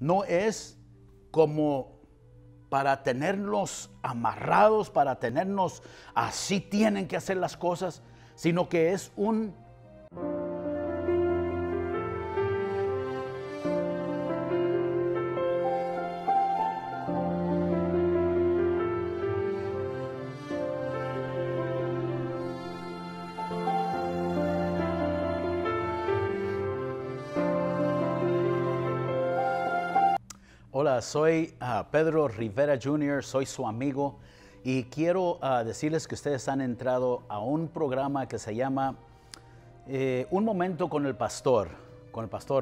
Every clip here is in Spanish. No es como para tenernos amarrados, para tenernos así tienen que hacer las cosas, sino que es un Hola, soy Pedro Rivera Jr., soy su amigo y quiero decirles que ustedes han entrado a un programa que se llama Un Momento con el Pastor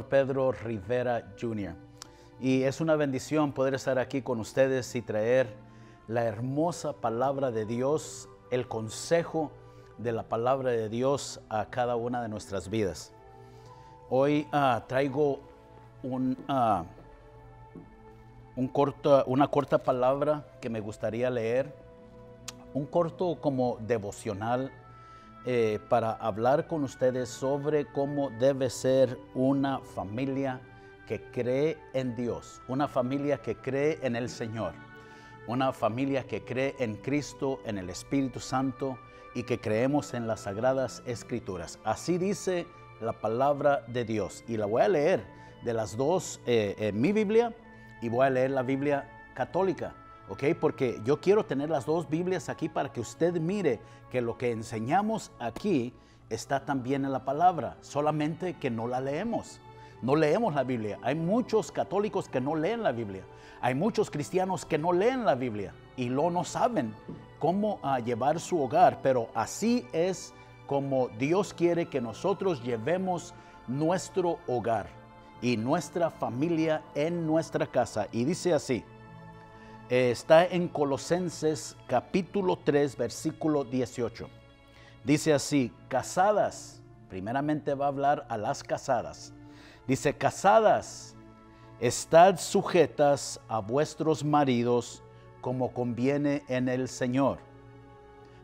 Pedro Rivera Jr. Y es una bendición poder estar aquí con ustedes y traer la hermosa palabra de Dios, el consejo de la palabra de Dios a cada una de nuestras vidas. Hoy traigo una corta palabra que me gustaría leer, un corto como devocional para hablar con ustedes sobre cómo debe ser una familia que cree en Dios, una familia que cree en el Señor, una familia que cree en Cristo, en el Espíritu Santo y que creemos en las Sagradas Escrituras. Así dice la palabra de Dios y la voy a leer de las dos en mi Biblia. Y voy a leer la Biblia católica, ¿ok? Porque yo quiero tener las dos Biblias aquí para que usted mire que lo que enseñamos aquí está también en la palabra, solamente que no la leemos. No leemos la Biblia. Hay muchos católicos que no leen la Biblia. Hay muchos cristianos que no leen la Biblia y no saben cómo llevar su hogar, pero así es como Dios quiere que nosotros llevemos nuestro hogar y nuestra familia en nuestra casa. Y dice así, está en Colosenses capítulo 3, versículo 18. Dice así, casadas, primeramente va a hablar a las casadas. Dice, casadas, estad sujetas a vuestros maridos como conviene en el Señor.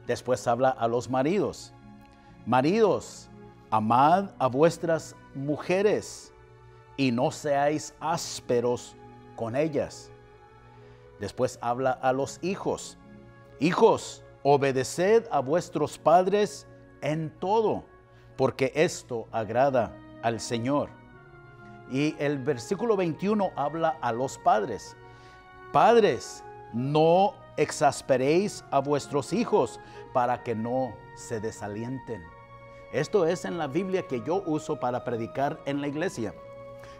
Después habla a los maridos. Maridos, amad a vuestras mujeres y no seáis ásperos con ellas. Después habla a los hijos. Hijos, obedeced a vuestros padres en todo, porque esto agrada al Señor. Y el versículo 21 habla a los padres. Padres, no exasperéis a vuestros hijos para que no se desalienten. Esto es en la Biblia que yo uso para predicar en la iglesia.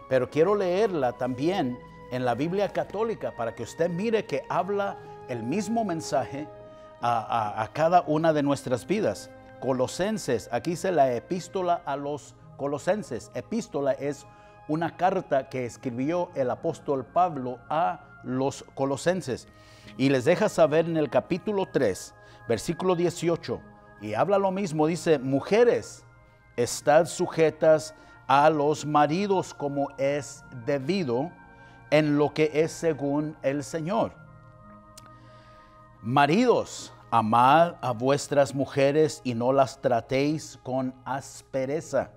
Pero quiero leerla también en la Biblia católica para que usted mire que habla el mismo mensaje a cada una de nuestras vidas. Colosenses, aquí dice la epístola a los Colosenses. Epístola es una carta que escribió el apóstol Pablo a los Colosenses. Y les deja saber en el capítulo 3, versículo 18. Y habla lo mismo, dice, mujeres, estad sujetas a los maridos como es debido en lo que es según el Señor. Maridos, amad a vuestras mujeres y no las tratéis con aspereza.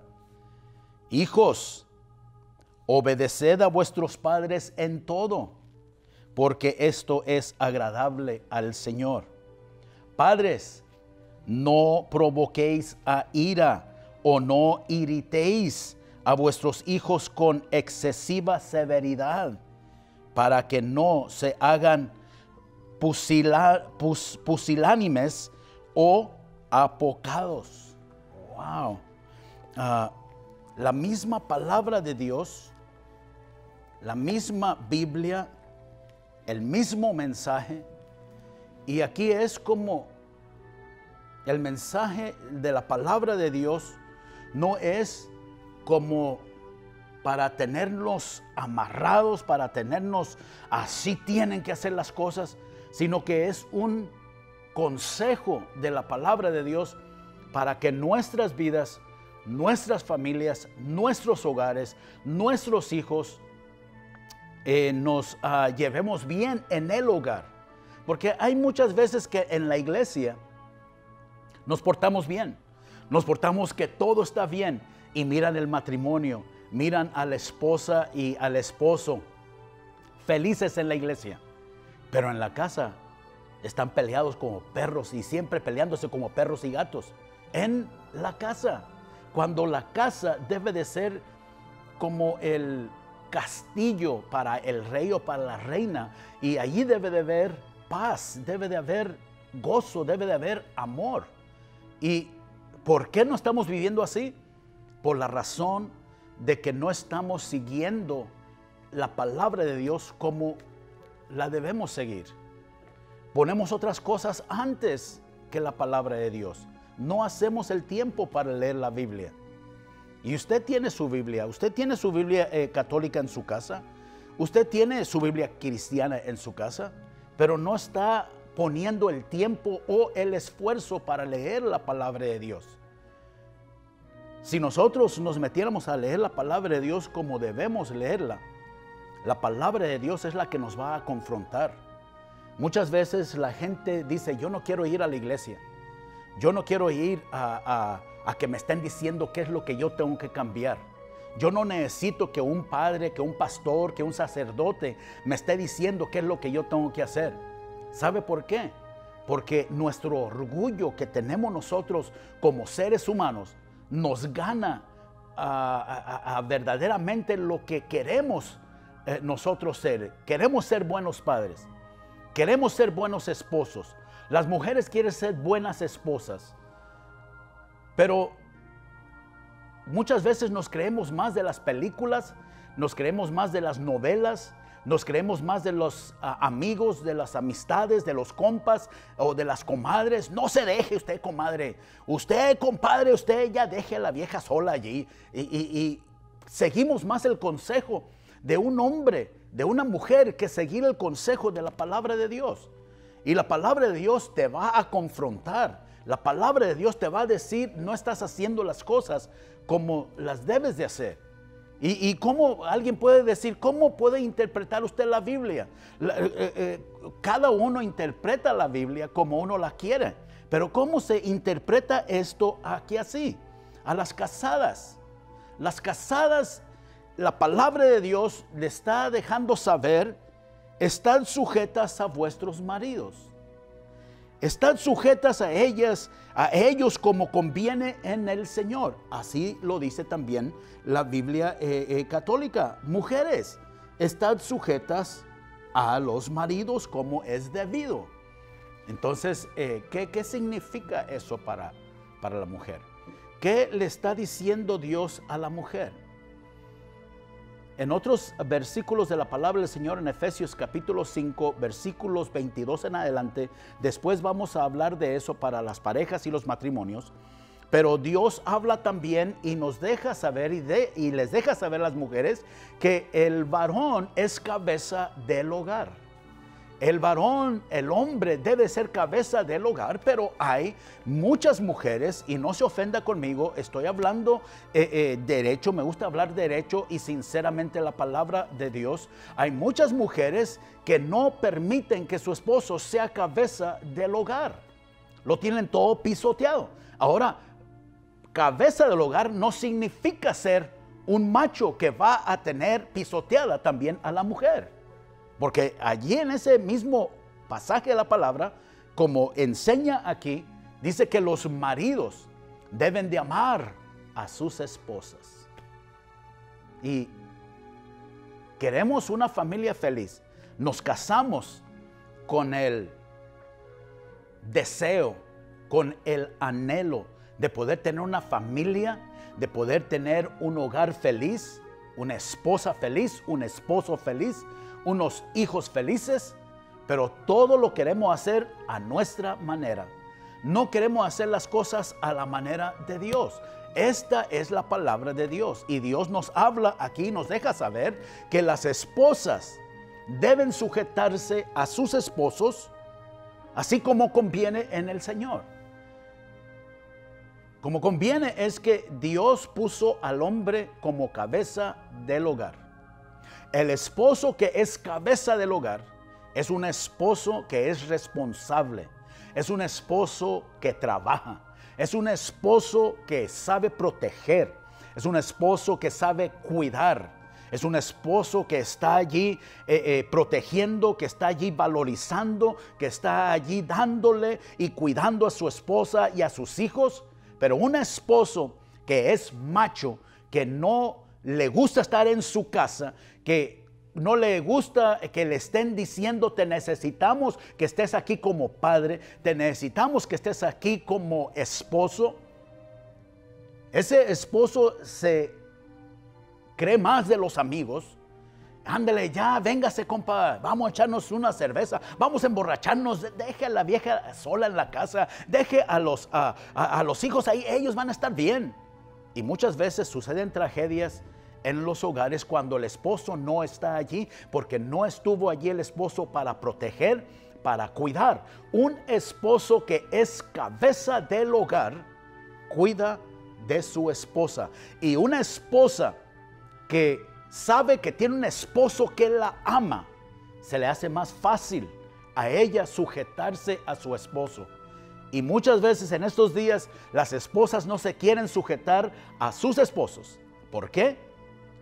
Hijos, obedeced a vuestros padres en todo, porque esto es agradable al Señor. Padres, no provoquéis a ira o no irritéis a vuestros hijos con excesiva severidad, para que no se hagan pusilánimes o apocados. Wow. La misma palabra de Dios, la misma Biblia, el mismo mensaje. Y aquí es como el mensaje de la palabra de Dios no es como para tenernos amarrados, para tenernos así tienen que hacer las cosas, sino que es un consejo de la palabra de Dios para que nuestras vidas, nuestras familias, nuestros hogares, nuestros hijos nos llevemos bien en el hogar. Porque hay muchas veces que en la iglesia nos portamos bien, nos portamos que todo está bien. Y miran el matrimonio, miran a la esposa y al esposo felices en la iglesia, pero en la casa están peleados como perros y siempre peleándose como perros y gatos. En la casa, cuando la casa debe de ser como el castillo para el rey o para la reina, y allí debe de haber paz, debe de haber gozo, debe de haber amor. ¿Y por qué no estamos viviendo así? Por la razón de que no estamos siguiendo la palabra de Dios como la debemos seguir. Ponemos otras cosas antes que la palabra de Dios. No hacemos el tiempo para leer la Biblia. Y usted tiene su Biblia católica en su casa, usted tiene su Biblia cristiana en su casa, pero no está poniendo el tiempo o el esfuerzo para leer la palabra de Dios. Si nosotros nos metiéramos a leer la palabra de Dios como debemos leerla, la palabra de Dios es la que nos va a confrontar. Muchas veces la gente dice, yo no quiero ir a la iglesia, yo no quiero ir a que me estén diciendo qué es lo que yo tengo que cambiar. Yo no necesito que un padre, que un pastor, que un sacerdote me esté diciendo qué es lo que yo tengo que hacer. ¿Sabe por qué? Porque nuestro orgullo que tenemos nosotros como seres humanos nos gana a verdaderamente lo que queremos nosotros ser. Queremos ser buenos padres, queremos ser buenos esposos. Las mujeres quieren ser buenas esposas, pero muchas veces nos creemos más de las películas, nos creemos más de las novelas, nos creemos más de los amigos, de las amistades, de los compas o de las comadres. No se deje usted, comadre. Usted, compadre, usted ya deje a la vieja sola allí. Y seguimos más el consejo de un hombre, de una mujer, que seguir el consejo de la palabra de Dios. Y la palabra de Dios te va a confrontar. La palabra de Dios te va a decir, no estás haciendo las cosas como las debes de hacer. ¿Y cómo alguien puede decir, cómo puede interpretar usted la Biblia? Cada uno interpreta la Biblia como uno la quiere. Pero ¿cómo se interpreta esto aquí así? A las casadas. Las casadas, la palabra de Dios le está dejando saber, están sujetas a vuestros maridos. Están sujetas a ellas, a ellos como conviene en el Señor. Así lo dice también la Biblia católica. Mujeres, están sujetas a los maridos como es debido. Entonces, ¿qué significa eso para la mujer? ¿Qué le está diciendo Dios a la mujer? En otros versículos de la palabra del Señor, en Efesios capítulo 5, versículos 22 en adelante, después vamos a hablar de eso para las parejas y los matrimonios, pero Dios habla también y nos deja saber y les deja saber a las mujeres que el varón es cabeza del hogar. El varón, el hombre, debe ser cabeza del hogar, pero hay muchas mujeres, y no se ofenda conmigo, estoy hablando derecho, me gusta hablar derecho y sinceramente la palabra de Dios. Hay muchas mujeres que no permiten que su esposo sea cabeza del hogar. Lo tienen todo pisoteado. Ahora, cabeza del hogar no significa ser un macho que va a tener pisoteada también a la mujer. Porque allí en ese mismo pasaje de la palabra, como enseña aquí, dice que los maridos deben de amar a sus esposas. Y queremos una familia feliz. Nos casamos con el deseo, con el anhelo de poder tener una familia, de poder tener un hogar feliz, una esposa feliz, un esposo feliz, unos hijos felices, pero todo lo queremos hacer a nuestra manera. No queremos hacer las cosas a la manera de Dios. Esta es la palabra de Dios y Dios nos habla aquí, nos deja saber que las esposas deben sujetarse a sus esposos, así como conviene en el Señor. Como conviene es que Dios puso al hombre como cabeza del hogar. El esposo que es cabeza del hogar es un esposo que es responsable, es un esposo que trabaja, es un esposo que sabe proteger, es un esposo que sabe cuidar, Es un esposo que está allí protegiendo, que está allí valorizando, que está allí dándole y cuidando a su esposa y a sus hijos. Pero un esposo que es macho, que no le gusta estar en su casa, que no le gusta que le estén diciendo te necesitamos que estés aquí como padre, te necesitamos que estés aquí como esposo. Ese esposo se cree más de los amigos. Ándale ya, véngase compa, vamos a echarnos una cerveza, vamos a emborracharnos, deje a la vieja sola en la casa, deje a los hijos ahí, ellos van a estar bien. Y muchas veces suceden tragedias en los hogares cuando el esposo no está allí, porque no estuvo allí el esposo para proteger, para cuidar. Un esposo que es cabeza del hogar cuida de su esposa. Y una esposa que sabe que tiene un esposo que la ama, se le hace más fácil a ella sujetarse a su esposo. Y muchas veces en estos días las esposas no se quieren sujetar a sus esposos. ¿Por qué?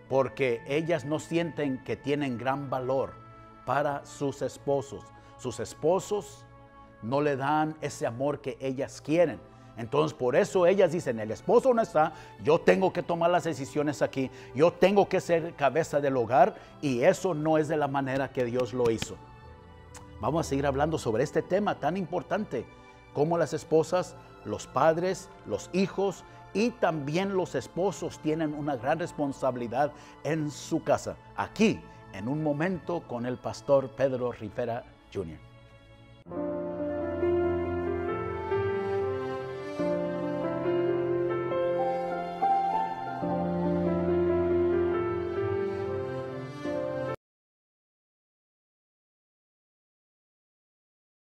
Porque ellas no sienten que tienen gran valor para sus esposos. Sus esposos no le dan ese amor que ellas quieren. Entonces, por eso ellas dicen, el esposo no está, yo tengo que tomar las decisiones aquí, yo tengo que ser cabeza del hogar, y eso no es de la manera que Dios lo hizo. Vamos a seguir hablando sobre este tema tan importante, cómo las esposas, los padres, los hijos y también los esposos tienen una gran responsabilidad en su casa. Aquí, en Un Momento con el Pastor Pedro Rivera Jr.